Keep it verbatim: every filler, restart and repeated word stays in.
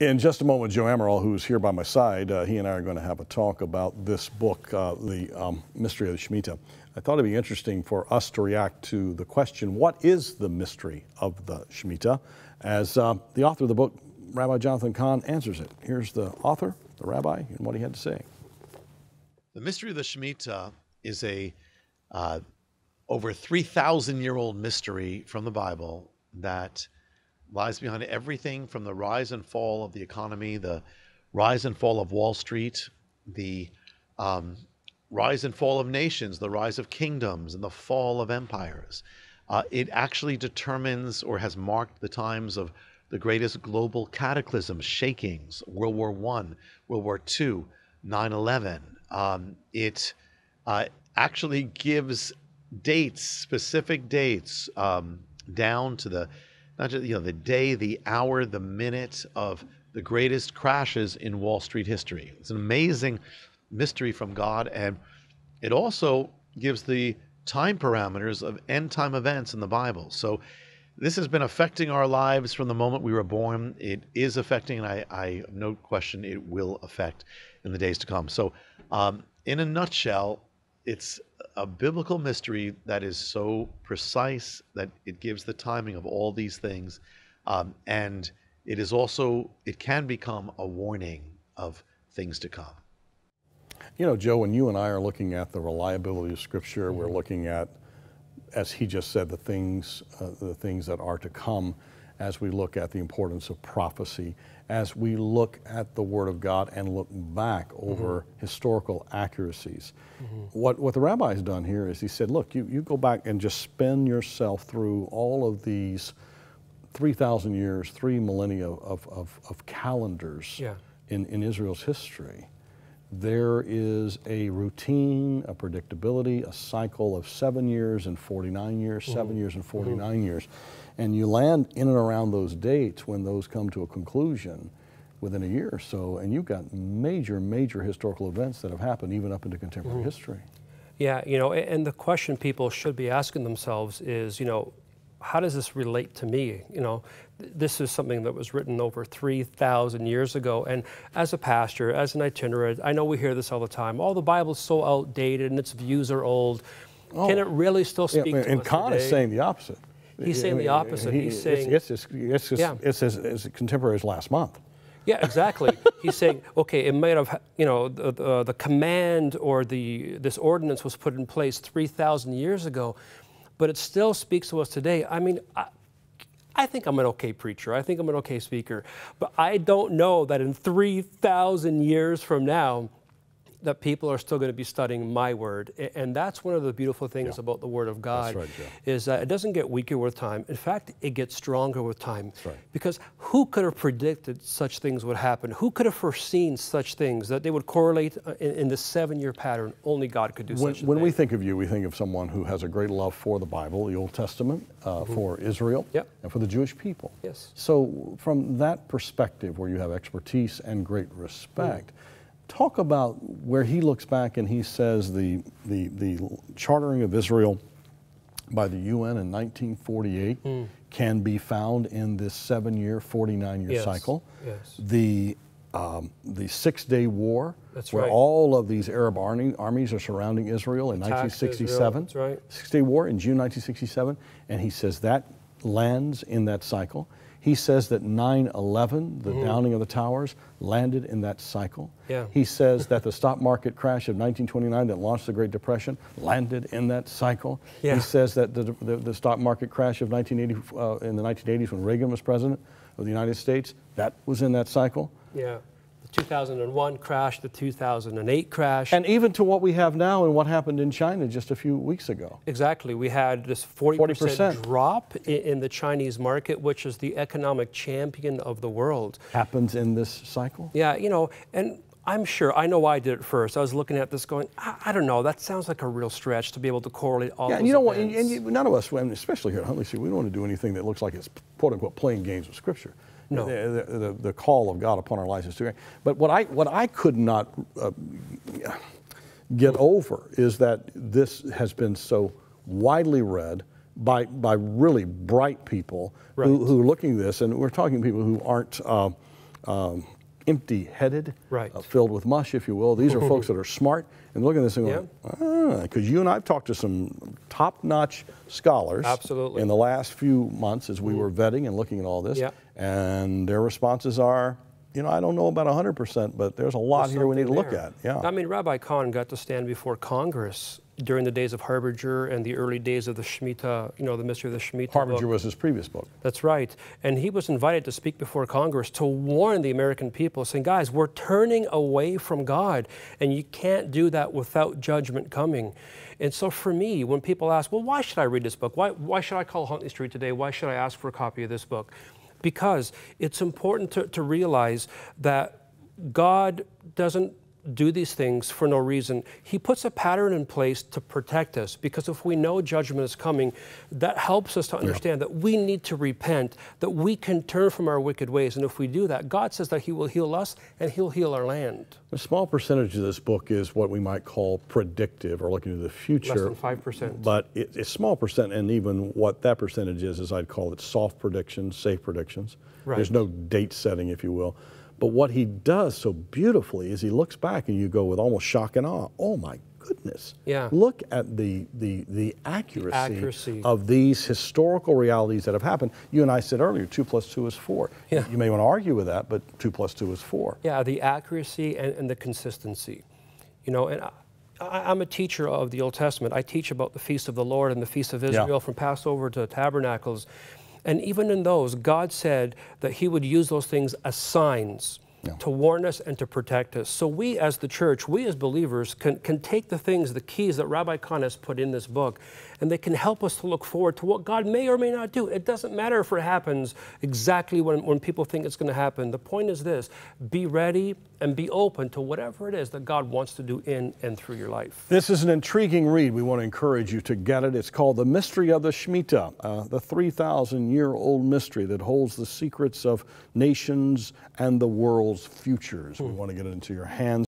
In just a moment, Joe Amaral, who's here by my side, uh, he and I are going to have a talk about this book, uh, The um, Mystery of the Shemitah. I thought it'd be interesting for us to react to the question, what is the mystery of the Shemitah? As uh, the author of the book, Rabbi Jonathan Cahn, answers it. Here's the author, the rabbi, and what he had to say. The mystery of the Shemitah is a uh, over three thousand year old mystery from the Bible that lies behind everything from the rise and fall of the economy, the rise and fall of Wall Street, the um, rise and fall of nations, the rise of kingdoms, and the fall of empires. Uh, it actually determines or has marked the times of the greatest global cataclysms, shakings, World War One, World War Two, nine eleven. Um, it uh, actually gives dates, specific dates, um, down to the Not just, you know, the day, the hour, the minute of the greatest crashes in Wall Street history. It's an amazing mystery from God, and it also gives the time parameters of end time events in the Bible. So this has been affecting our lives from the moment we were born. It is affecting, and I, I no question it will affect in the days to come. So um, in a nutshell, it's a biblical mystery that is so precise that it gives the timing of all these things, um, and it is also, it can become a warning of things to come. You know, Joe, when you and I are looking at the reliability of Scripture, mm-hmm. we're looking at, as he just said, the things, uh, the things that are to come, as we look at the importance of prophecy, as we look at the Word of God and look back over mm-hmm. historical accuracies. Mm-hmm. What, what the rabbi's done here is he said, look, you, you go back and just spin yourself through all of these three thousand years, three millennia of, of, of calendars yeah. in, in Israel's history. There is a routine, a predictability, a cycle of seven years and forty-nine years, mm-hmm. seven years and forty-nine mm-hmm. years. And you land in and around those dates when those come to a conclusion within a year or so, and you've got major, major historical events that have happened even up into contemporary mm. history. Yeah, you know, and the question people should be asking themselves is, you know, how does this relate to me? You know, this is something that was written over three thousand years ago, and as a pastor, as an itinerant, I know we hear this all the time, oh, the Bible's so outdated and its views are old. Oh. Can it really still speak yeah, to us today? And Cahn is saying the opposite. He's saying the opposite. He, He's saying it's, it's, it's, it's, yeah. it's his, his contemporaries last month. Yeah, exactly. He's saying, okay, it might have, you know, the, the, the command or the this ordinance was put in place three thousand years ago, but it still speaks to us today. I mean, I, I think I'm an okay preacher. I think I'm an okay speaker, but I don't know that in three thousand years from now, that people are still going to be studying my word. And that's one of the beautiful things yeah. about the Word of God, right, is that it doesn't get weaker with time. In fact, it gets stronger with time. Right. Because who could have predicted such things would happen? Who could have foreseen such things, that they would correlate in, in the seven-year pattern? Only God could do when, such a when thing. When we think of you, we think of someone who has a great love for the Bible, the Old Testament, uh, mm-hmm. for Israel, yep. and for the Jewish people. Yes. So from that perspective, where you have expertise and great respect, mm. talk about where he looks back and he says the, the, the chartering of Israel by the U N in nineteen forty-eight mm. can be found in this seven year, forty-nine year yes. cycle. Yes. The, um, the Six-Day War, that's where right. all of these Arab army, armies are surrounding Israel in Attacked nineteen sixty-seven. Israel. That's right. Six-Day War in June nineteen sixty-seven, and he says that lands in that cycle. He says that nine eleven, the mm. downing of the towers, landed in that cycle. Yeah. He says that the stock market crash of nineteen twenty-nine that launched the Great Depression landed in that cycle. Yeah. He says that the, the, the stock market crash of nineteen eighty, uh, in the nineteen eighties when Reagan was president of the United States, that was in that cycle. Yeah. two thousand one crash, the two thousand eight crash. And even to what we have now and what happened in China just a few weeks ago. Exactly. We had this forty percent drop in the Chinese market, which is the economic champion of the world. Happens in this cycle? Yeah, you know, and I'm sure, I know I did it first. I was looking at this going, I, I don't know, that sounds like a real stretch to be able to correlate all yeah, those and you know events. What, and, and none of us, especially here at Huntley Street, we don't want to do anything that looks like it's quote-unquote playing games with Scripture. No. The, the, the call of God upon our lives is too great. But what I, what I could not uh, get over is that this has been so widely read by, by really bright people right. who, who are looking at this, and we're talking to people who aren't uh, um, empty-headed, right. uh, filled with mush, if you will. These are folks that are smart and look at this and go, because yep. ah, you and I have talked to some top-notch scholars Absolutely. in the last few months as we mm. were vetting and looking at all this, yep. and their responses are, you know, I don't know about one hundred percent, but there's a lot there's here we need to there. look at. Yeah. I mean, Rabbi Cahn got to stand before Congress during the days of Harbinger and the early days of the Shemitah, you know, the mystery of the Shemitah. Harbinger book. was his previous book. That's right. And he was invited to speak before Congress to warn the American people, saying, guys, we're turning away from God, and you can't do that without judgment coming. And so for me, when people ask, well, why should I read this book? Why, why should I call Huntley Street today? Why should I ask for a copy of this book? Because it's important to, to realize that God doesn't do these things for no reason. He puts a pattern in place to protect us, because if we know judgment is coming, that helps us to understand yeah. that we need to repent, that we can turn from our wicked ways. And if we do that, God says that He will heal us and He'll heal our land. A small percentage of this book is what we might call predictive or looking to the future. Less than five percent. But it, it's small percent, and even what that percentage is, is I'd call it soft predictions, safe predictions. Right. There's no date setting, if you will. But what he does so beautifully is he looks back and you go with almost shock and awe, oh my goodness, yeah. look at the, the, the, accuracy the accuracy of these historical realities that have happened. You and I said earlier, two plus two is four. Yeah. You may want to argue with that, but two plus two is four. Yeah, the accuracy and, and the consistency. You know, and I, I, I'm a teacher of the Old Testament. I teach about the Feast of the Lord and the Feast of Israel yeah. from Passover to Tabernacles. And even in those, God said that He would use those things as signs yeah. to warn us and to protect us. So we as the church, we as believers can, can take the things, the keys that Rabbi Cahn has put in this book, and they can help us to look forward to what God may or may not do. It doesn't matter if it happens exactly when, when people think it's going to happen. The point is this, be ready and be open to whatever it is that God wants to do in and through your life. This is an intriguing read. We want to encourage you to get it. It's called The Mystery of the Shemitah, uh, the three thousand year old mystery that holds the secrets of nations and the world's futures. Hmm. We want to get it into your hands.